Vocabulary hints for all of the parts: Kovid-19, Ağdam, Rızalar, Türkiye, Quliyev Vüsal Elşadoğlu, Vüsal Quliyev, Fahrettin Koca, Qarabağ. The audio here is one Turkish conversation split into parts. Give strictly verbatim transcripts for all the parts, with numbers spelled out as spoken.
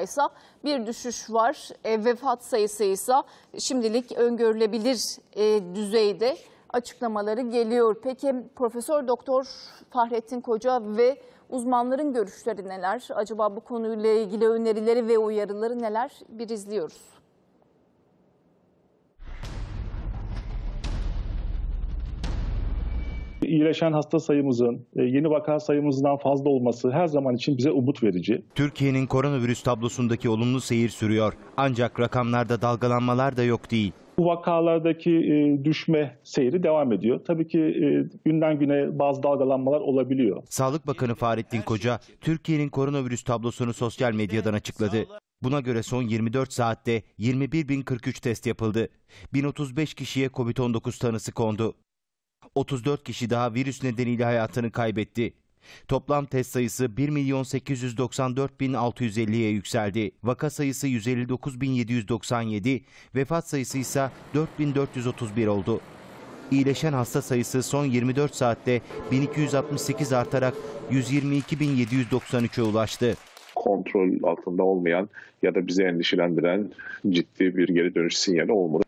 ise bir düşüş var. E, vefat sayısı ise şimdilik öngörülebilir e, düzeyde açıklamaları geliyor. Peki Profesör Doktor Fahrettin Koca ve uzmanların görüşleri neler? Acaba bu konuyla ilgili önerileri ve uyarıları neler? Bir izliyoruz. İyileşen hasta sayımızın yeni vaka sayımızdan fazla olması her zaman için bize umut verici. Türkiye'nin koronavirüs tablosundaki olumlu seyir sürüyor. Ancak rakamlarda dalgalanmalar da yok değil. Bu vakalardaki düşme seyri devam ediyor. Tabii ki günden güne bazı dalgalanmalar olabiliyor. Sağlık Bakanı Fahrettin Koca, Türkiye'nin koronavirüs tablosunu sosyal medyadan açıkladı. Buna göre son yirmi dört saatte yirmi bir bin kırk üç test yapıldı. bin otuz beş kişiye Kovid on dokuz tanısı kondu. otuz dört kişi daha virüs nedeniyle hayatını kaybetti. Toplam test sayısı bir milyon sekiz yüz doksan dört bin altı yüz elli'ye yükseldi. Vaka sayısı yüz elli dokuz bin yedi yüz doksan yedi, vefat sayısı ise dört bin dört yüz otuz bir oldu. İyileşen hasta sayısı son yirmi dört saatte bin iki yüz altmış sekiz artarak yüz yirmi iki bin yedi yüz doksan üç'e ulaştı. Kontrol altında olmayan ya da bizi endişelendiren ciddi bir geri dönüş sinyali olmadı.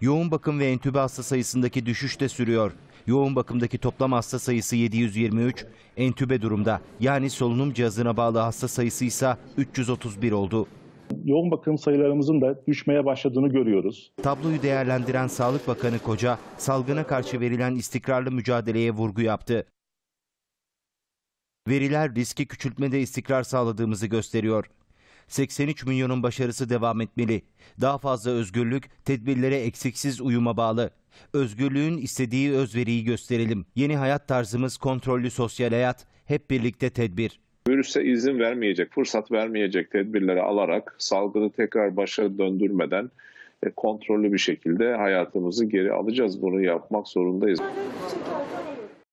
Yoğun bakım ve entübe hasta sayısındaki düşüş de sürüyor. Yoğun bakımdaki toplam hasta sayısı yedi yüz yirmi üç, entübe durumda yani solunum cihazına bağlı hasta sayısı ise üç yüz otuz bir oldu. Yoğun bakım sayılarımızın da düşmeye başladığını görüyoruz. Tabloyu değerlendiren Sağlık Bakanı Koca, salgına karşı verilen istikrarlı mücadeleye vurgu yaptı. Veriler riski küçültmede istikrar sağladığımızı gösteriyor. seksen üç milyonun başarısı devam etmeli. Daha fazla özgürlük, tedbirlere eksiksiz uyuma bağlı. Özgürlüğün istediği özveriyi gösterelim. Yeni hayat tarzımız kontrollü sosyal hayat, hep birlikte tedbir. Virüse izin vermeyecek, fırsat vermeyecek tedbirleri alarak salgını tekrar başa döndürmeden kontrollü bir şekilde hayatımızı geri alacağız. Bunu yapmak zorundayız.